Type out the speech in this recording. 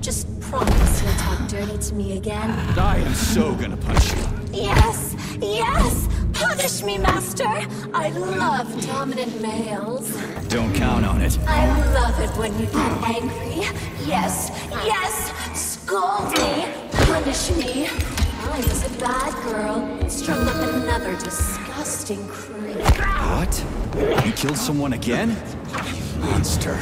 Just promise you'll talk dirty to me again. I am so gonna punch you. Yes, yes! Punish me, master! I love dominant males. Don't count on it. I love it when you get angry. Yes, yes! Scold me! Punish me! I was a bad girl, strung up another disgusting creep. What? You killed someone again? Monster.